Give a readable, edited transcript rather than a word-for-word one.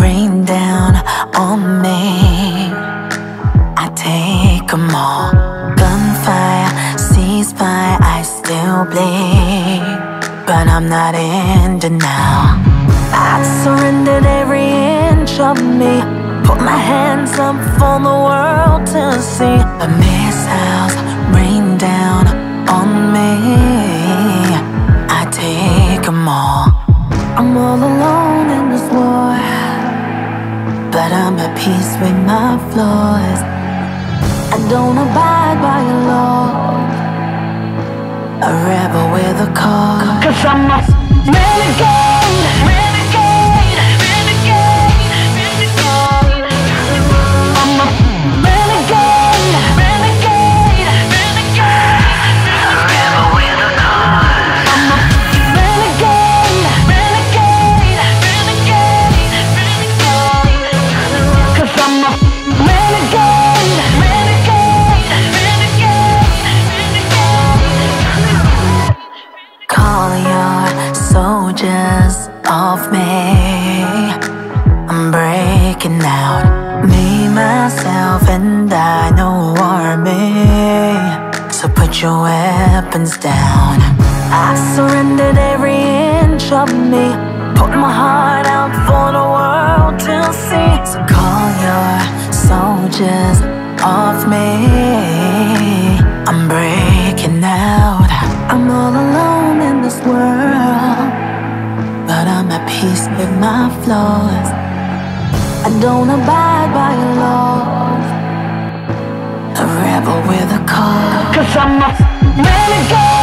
rain down on me. I take them all. Gunfire, ceasefire, I still bleed, but I'm not in denial. I've surrendered every inch of me, put my hands up for the world to see. The missiles rain down on me. I take them all. I'm all alone in this war, but I'm at peace with my flaws. I don't abide by a law, a rebel with a cause. 'Cause I'm a renegade, renegade, renegade, renegade. I'm a renegade, renegade, renegade, a rebel with a cause. I'm a renegade, renegade, renegade, renegade. 'Cause I'm a renegade, renegade, renegade, renegade. Call your soldiers off me. I'm breaking out. Me, myself, and I, no army. So put your weapons down. I surrendered every inch of me, put my heart out for the world to see. So call your soldiers off me. I'm breaking out. I'm all alone in this world, but I'm at peace with my flaws. I don't abide by your laws, a rebel with a cause. 'Cause I'm a renegade.